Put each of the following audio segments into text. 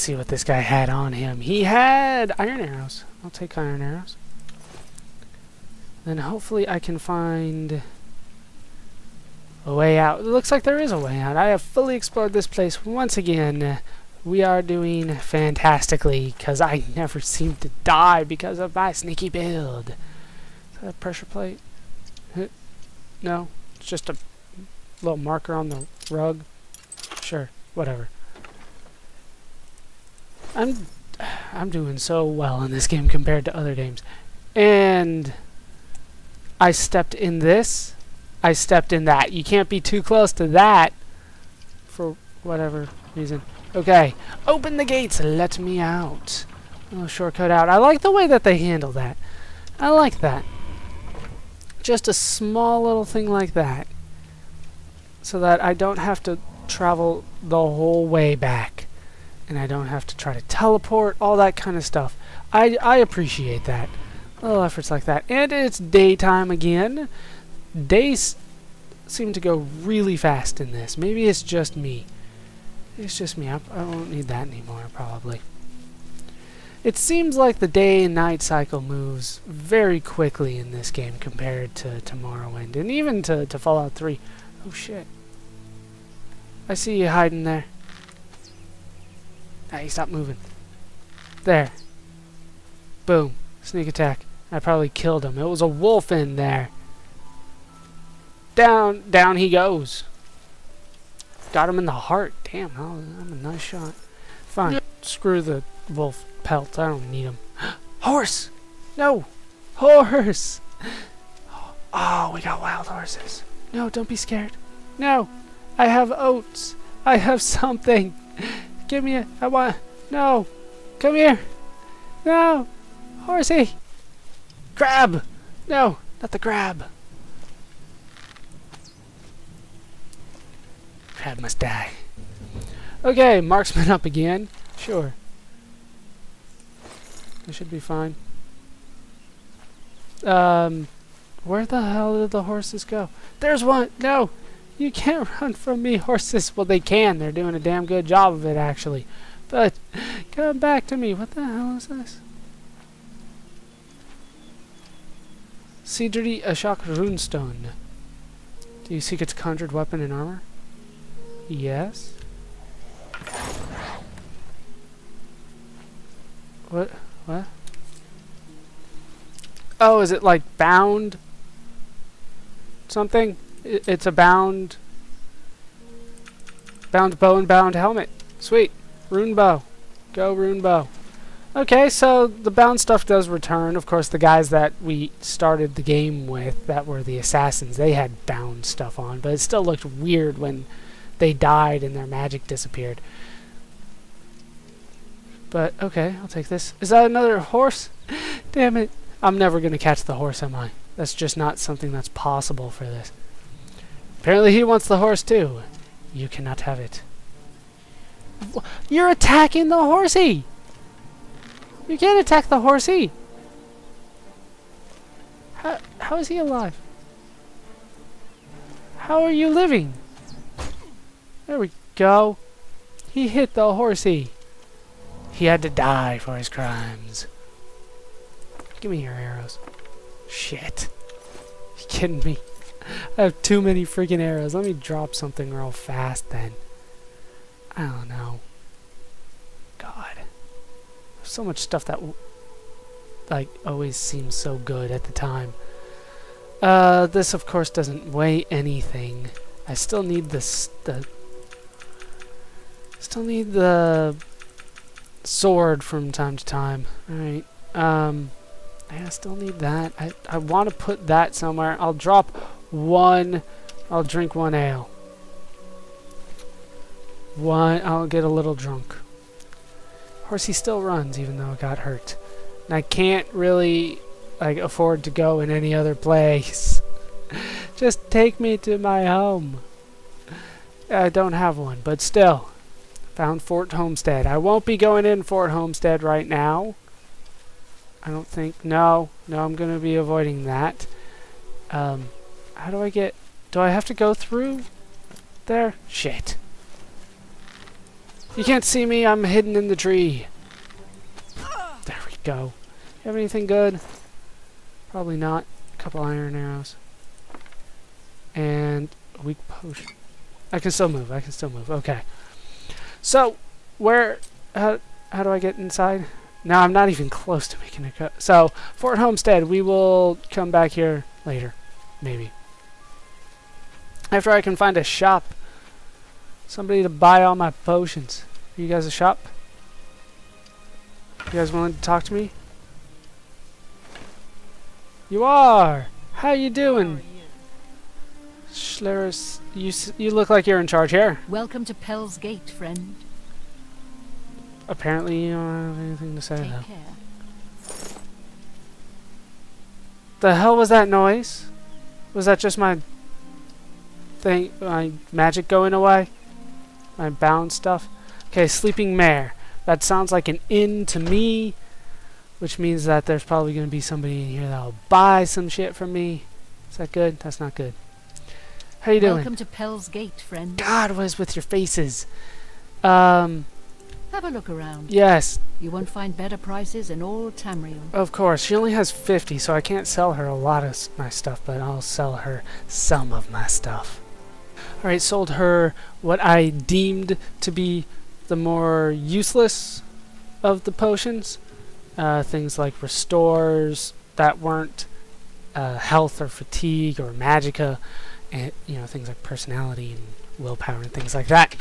Let's see what this guy had on him. He had iron arrows. I'll take iron arrows. Then hopefully I can find a way out. It looks like there is a way out. I have fully explored this place once again. We are doing fantastically because I never seem to die because of my sneaky build. Is that a pressure plate? No, it's just a little marker on the rug. Sure, whatever. I'm doing so well in this game compared to other games. And I stepped in this, I stepped in that. You can't be too close to that for whatever reason. Okay, open the gates, let me out. A little shortcut out. I like the way that they handle that. I like that. Just a small little thing like that. So that I don't have to travel the whole way back. And I don't have to try to teleport, all that kind of stuff. I appreciate that. Little efforts like that. And it's daytime again. Days seem to go really fast in this. Maybe it's just me. It's just me. I won't need that anymore, probably. It seems like the day and night cycle moves very quickly in this game compared to Morrowind. And even to Fallout 3. Oh, shit. I see you hiding there. Hey, stop moving. There. Boom. Sneak attack. I probably killed him. It was a wolf in there. Down he goes. Got him in the heart. Damn, I'm a nice shot. Fine. Yeah. Screw the wolf pelt. I don't need him. Horse! No! Horse! Oh, we got wild horses. No, don't be scared. No! I have oats. I have something. Give me I want... No! Come here! No! Horsey! Crab! No! Not the crab! Crab must die. Okay, marksman up again. Sure. I should be fine. Where the hell did the horses go? There's one! No! You can't run from me, horses. Well, they can. They're doing a damn good job of it, actually. But, come back to me. What the hell is this? Sidri Ashok Runestone. Do you seek its conjured weapon and armor? Yes. What? What? Oh, is it like bound? Something? It's a bound bow and bound helmet. Sweet. Rune bow. Go rune bow. Okay, so the bound stuff does return. Of course, the guys that we started the game with that were the assassins, they had bound stuff on, but it still looked weird when they died and their magic disappeared. But, okay, I'll take this. Is that another horse? Damn it. I'm never going to catch the horse, am I? That's just not something that's possible for this. Apparently he wants the horse too. You cannot have it. You're attacking the horsey! You can't attack the horsey! How is he alive? How are you living? There we go. He hit the horsey. He had to die for his crimes. Give me your arrows. Shit. You kidding me? I have too many freaking arrows. Let me drop something real fast then. I don't know. God. There's so much stuff that like always seems so good at the time. This of course doesn't weigh anything. I still need the sword from time to time. All right. I still need that. I want to put that somewhere. I'll drop one. I'll drink one ale. One. I'll get a little drunk. Horsey still runs even though it got hurt. And I can't really like afford to go in any other place. Just take me to my home. I don't have one, but still. Found Fort Homestead. I won't be going in Fort Homestead right now. I don't think. No, I'm going to be avoiding that. How do I get... Do I have to go through there? Shit. You can't see me, I'm hidden in the tree. There we go. You have anything good? Probably not. A couple iron arrows. And a weak potion. I can still move. Okay. So, where... How do I get inside? Now I'm not even close to making a cut. So, Fort Homestead, we will come back here later. Maybe. After I can find a shop. Somebody to buy all my potions. Are you guys a shop? You guys willing to talk to me? You are! How you doing? Schlerus, you look like you're in charge here. Welcome to Pell's Gate, friend. Apparently you don't have anything to say, though. Care. The hell was that noise? Was that just my thing, my magic going away? My bound stuff? Okay, sleeping mare. That sounds like an inn to me, which means that there's probably going to be somebody in here that'll buy some shit from me. Is that good? That's not good. How you doing? Welcome to Pell's Gate, friend. God, what is with your faces? Have a look around. Yes. You won't find better prices in all Tamriel. Of course. She only has 50, so I can't sell her a lot of my stuff, but I'll sell her some of my stuff. Alright, sold her what I deemed to be the more useless of the potions. Things like restores that weren't health or fatigue or magicka, and you know, things like personality and willpower and things like that.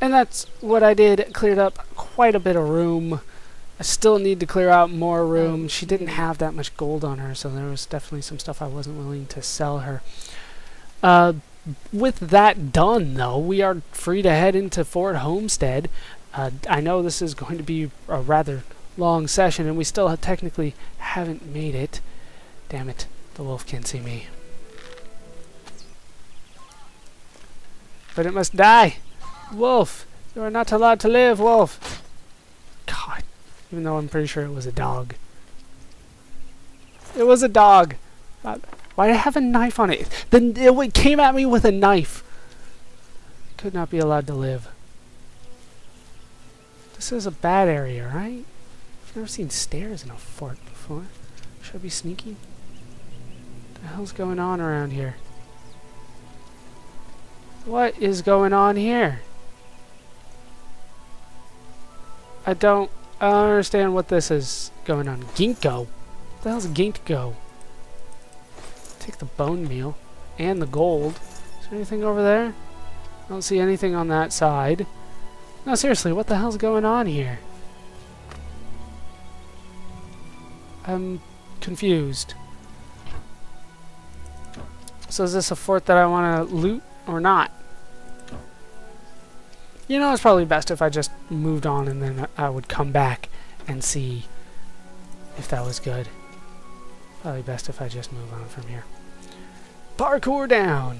And that's what I did. It cleared up quite a bit of room. I still need to clear out more room. She didn't have that much gold on her, so there was definitely some stuff I wasn't willing to sell her. With that done, though, we are free to head into Fort Homestead. I know this is going to be a rather long session, and we still technically haven't made it. Damn it, the wolf can't see me. But it must die! Wolf! You are not allowed to live, wolf! God. Even though I'm pretty sure it was a dog. It was a dog! Why did I have a knife on it? Then it came at me with a knife! Could not be allowed to live. This is a bad area, right? I've never seen stairs in a fort before. Should I be sneaky? What the hell's going on around here? What is going on here? I don't understand what this is going on. Ginkgo? What the hell's a ginkgo? Take the bone meal and the gold. Is there anything over there? I don't see anything on that side. No, seriously, what the hell's going on here? I'm confused. So is this a fort that I want to loot or not? You know, it's probably best if I just moved on and then I would come back and see if that was good. Probably best if I just move on from here. Parkour down!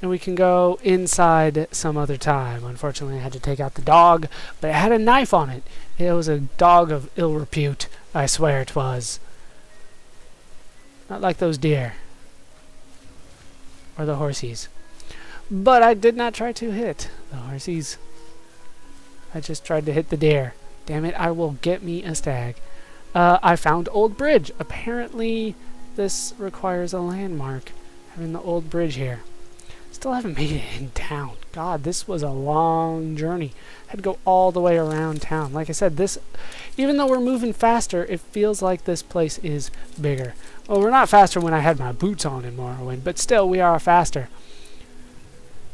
And we can go inside some other time. Unfortunately, I had to take out the dog, but it had a knife on it. It was a dog of ill repute. I swear it was. Not like those deer. Or the horsies. But I did not try to hit the horsies. I just tried to hit the deer. Damn it, I will get me a stag. I found Old Bridge. Apparently, this requires a landmark. Having the Old Bridge here. Still haven't made it in town. God, this was a long journey. I had to go all the way around town. Like I said, this, even though we're moving faster, it feels like this place is bigger. Well, we're not faster when I had my boots on in Morrowind, but still, we are faster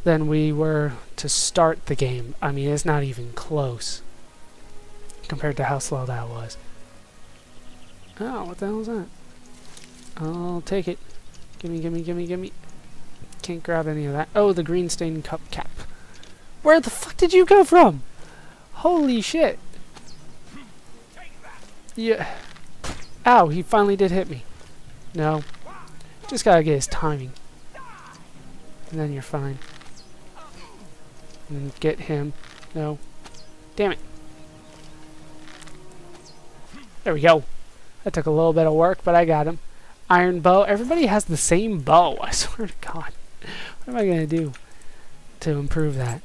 than we were to start the game. I mean, it's not even close compared to how slow that was. Oh, what the hell is that? I'll take it. Gimme, gimme, gimme, gimme. Can't grab any of that. Oh, the green stained cup cap. Where the fuck did you go from? Holy shit. Yeah. Ow, he finally did hit me. No. Just gotta get his timing. And then you're fine. And get him. No. Damn it. There we go. That took a little bit of work, but I got him. Iron bow. Everybody has the same bow. I swear to God. What am I gonna do to improve that?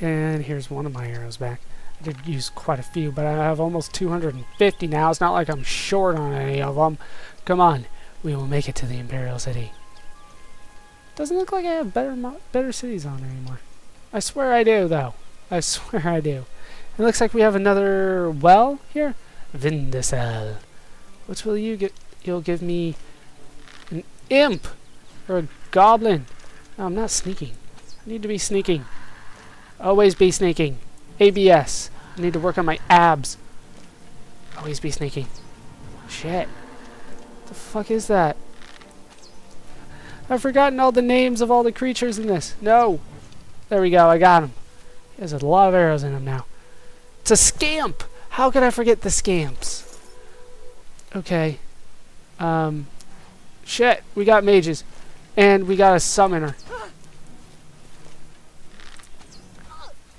And here's one of my arrows back. I did use quite a few, but I have almost 250 now. It's not like I'm short on any of them. Come on, we will make it to the Imperial City. Doesn't look like I have better cities on anymore. I swear I do, though. I swear I do. It looks like we have another well here. Vindicel. Which will you get? You'll give me an imp or a goblin. No, I'm not sneaking. I need to be sneaking. Always be sneaking. ABS. I need to work on my abs. Always be sneaking. Shit. What the fuck is that? I've forgotten all the names of all the creatures in this. No. There we go. I got him. He has a lot of arrows in him now. It's a scamp. How could I forget the scamps? Okay. Shit. We got mages. And we got a summoner.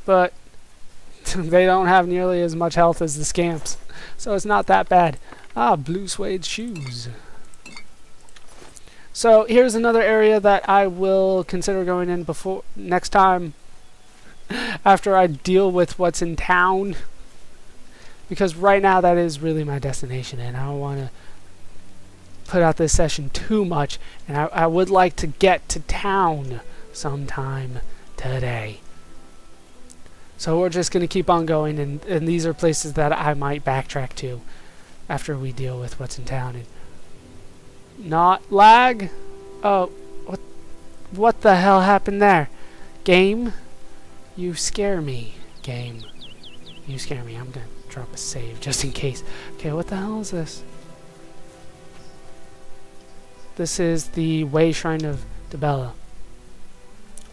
But they don't have nearly as much health as the scamps. So it's not that bad. Ah, blue suede shoes. So here's another area that I will consider going in before next time after I deal with what's in town. Because right now that is really my destination and I don't want to put out this session too much. And I would like to get to town sometime today. So we're just going to keep on going, and these are places that I might backtrack to after we deal with what's in town. And not lag? Oh, what the hell happened there? Game? You scare me, game. You scare me. I'm going to drop a save just in case. Okay, what the hell is this? This is the Way Shrine of Dibella.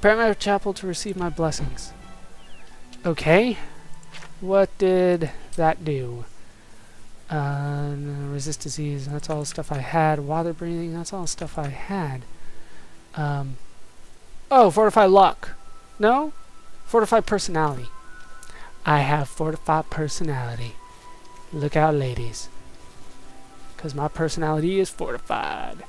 Prepare my chapel to receive my blessings. Okay, what did that do? Resist disease, that's all the stuff I had. Water breathing, that's all the stuff I had. Oh, fortify luck. No? Fortify personality. I have fortified personality. Look out, ladies. Because my personality is fortified.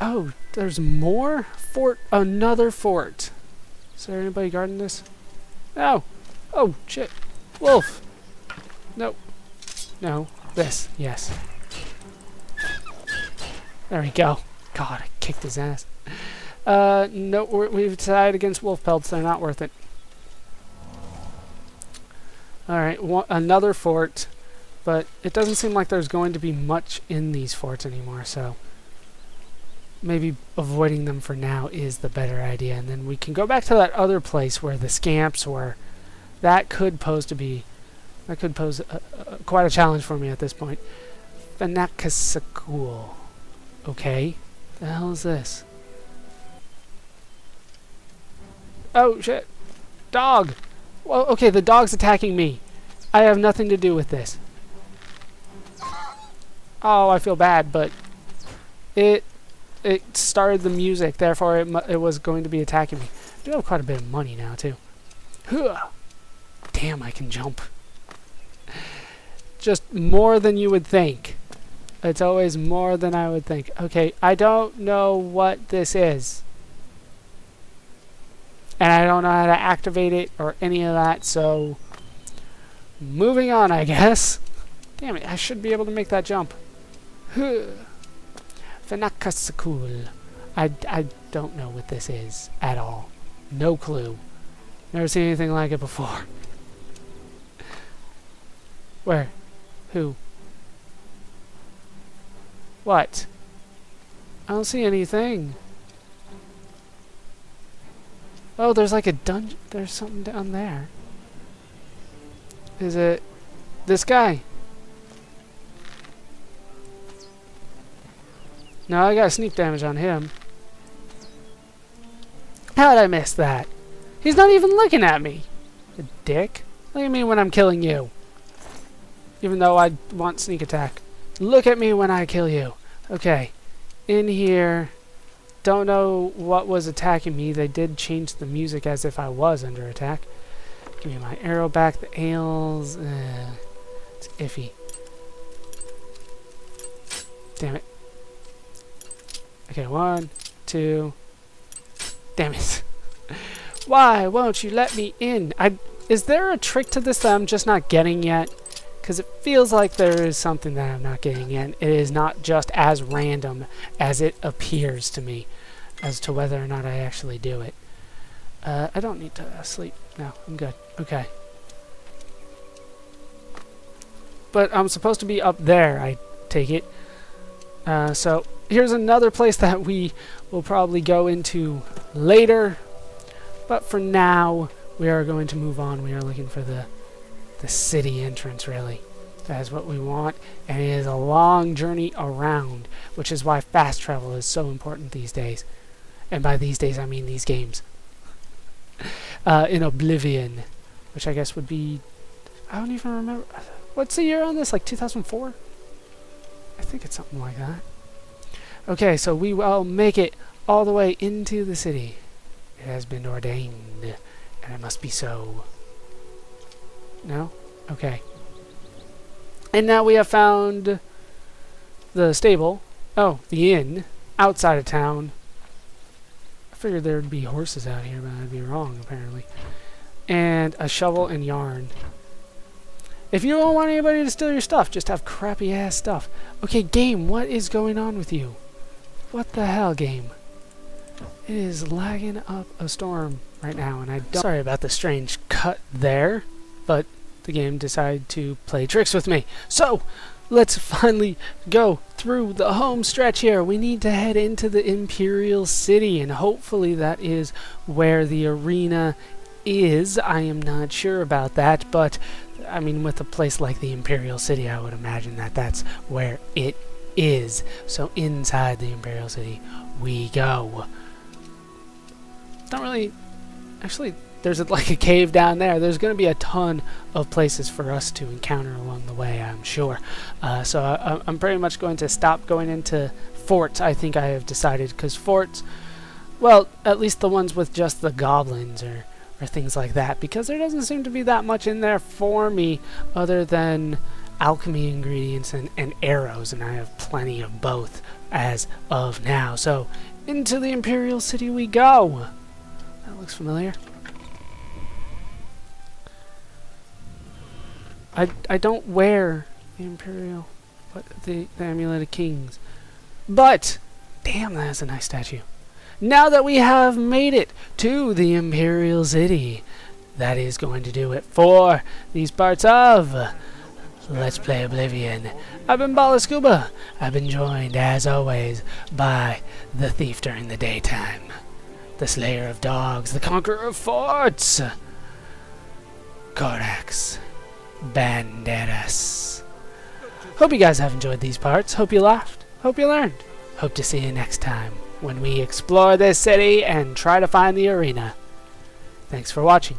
Oh, there's more? Fort, another fort. Is there anybody guarding this? No! Oh, shit. Wolf! No. No. This. Yes. There we go. God, I kicked his ass. No, we've decided against wolf pelts. They're not worth it. Alright, another fort. But it doesn't seem like there's going to be much in these forts anymore, so maybe avoiding them for now is the better idea, and then we can go back to that other place where the scamps were. That could pose to be, that could pose quite a challenge for me at this point. Venakasakul. Okay, the hell is this? Oh shit! Dog. Well, okay, the dog's attacking me. I have nothing to do with this. Oh, I feel bad, but it started the music, therefore it was going to be attacking me. I do have quite a bit of money now, too. Damn, I can jump. Just more than you would think. It's always more than I would think. Okay, I don't know what this is. And I don't know how to activate it or any of that, so moving on, I guess. Damn it, I should be able to make that jump. Fenecsecool. I don't know what this is at all. No clue. Never seen anything like it before. Where? Who? What? I don't see anything. Oh, there's like a dungeon. There's something down there. Is it this guy? No, I got sneak damage on him. How did I miss that? He's not even looking at me. The dick. Look at me when I'm killing you. Even though I want sneak attack. Look at me when I kill you. Okay. In here. Don't know what was attacking me. They did change the music as if I was under attack. Give me my arrow back. The ales. It's iffy. Damn it. Okay, one, two. Damn it. Why won't you let me in? Is there a trick to this that I'm just not getting yet? Because it feels like there is something that I'm not getting yet. It is not just as random as it appears to me as to whether or not I actually do it. I don't need to sleep. No, I'm good. Okay. But I'm supposed to be up there, I take it. So here's another place that we will probably go into later. But for now, we are going to move on. We are looking for the city entrance, really. That is what we want. And it is a long journey around, which is why fast travel is so important these days. And by these days, I mean these games. In Oblivion, which I guess would be... I don't even remember. What's the year on this? Like 2004? I think it's something like that. Okay, so we will make it all the way into the city. It has been ordained, and it must be so. No? Okay. And now we have found the stable. Oh, the inn. Outside of town. I figured there'd be horses out here, but I'd be wrong, apparently. And a shovel and yarn. If you don't want anybody to steal your stuff, just have crappy-ass stuff. Okay, game, what is going on with you? What the hell, game? It is lagging up a storm right now, and I don't... Sorry about the strange cut there, but the game decided to play tricks with me. So, let's finally go through the home stretch here. We need to head into the Imperial City, and hopefully that is where the arena is. I am not sure about that, but... I mean, with a place like the Imperial City, I would imagine that that's where it is. So inside the Imperial City we go. Don't really... Actually, there's like a cave down there. There's going to be a ton of places for us to encounter along the way, I'm sure. So I'm pretty much going to stop going into forts, I think I have decided. Because forts, well, at least the ones with just the goblins or things like that, because there doesn't seem to be that much in there for me other than alchemy ingredients and arrows, and I have plenty of both as of now. So into the Imperial City we go. That looks familiar. I don't wear the Imperial, but the Amulet of Kings. But damn, that is a nice statue. Now that we have made it to the Imperial City, that is going to do it for these parts of Let's Play Oblivion. I've been Bala Scuba. I've been joined, as always, by the thief during the daytime, the slayer of dogs, the conqueror of forts, Kordax Banderas. Hope you guys have enjoyed these parts. Hope you laughed. Hope you learned. Hope to see you next time, when we explore this city and try to find the arena. Thanks for watching.